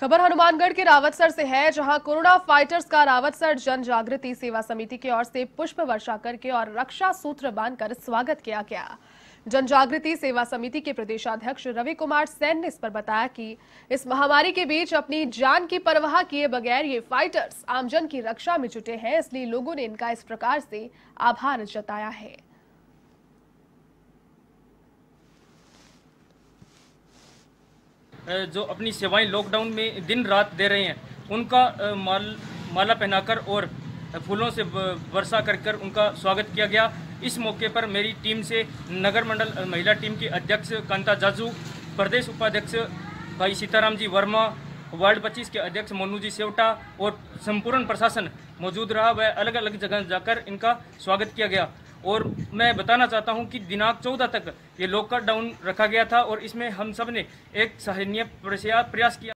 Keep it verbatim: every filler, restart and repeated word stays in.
खबर हनुमानगढ़ के रावतसर से है, जहां कोरोना फाइटर्स का रावतसर जन जागृति सेवा समिति की ओर से पुष्प वर्षा करके और रक्षा सूत्र बांधकर स्वागत किया गया। जन जागृति सेवा समिति के प्रदेशाध्यक्ष रवि कुमार सेन ने इस पर बताया कि इस महामारी के बीच अपनी जान की परवाह किए बगैर ये फाइटर्स आमजन की रक्षा में जुटे हैं, इसलिए लोगों ने इनका इस प्रकार से आभार जताया है। जो अपनी सेवाएं लॉकडाउन में दिन रात दे रहे हैं, उनका माल माला पहनाकर और फूलों से वर्षा कर कर उनका स्वागत किया गया। इस मौके पर मेरी टीम से नगर मंडल महिला टीम के अध्यक्ष कांता जाजू, प्रदेश उपाध्यक्ष भाई सीताराम जी वर्मा, वार्ड पच्चीस के अध्यक्ष मोनू जी सेवटा और संपूर्ण प्रशासन मौजूद रहा। वह अलग अलग जगह जाकर इनका स्वागत किया गया। और मैं बताना चाहता हूं कि दिनांक चौदह तक ये लॉकडाउन रखा गया था और इसमें हम सब ने एक सराहनीय प्रयास किया।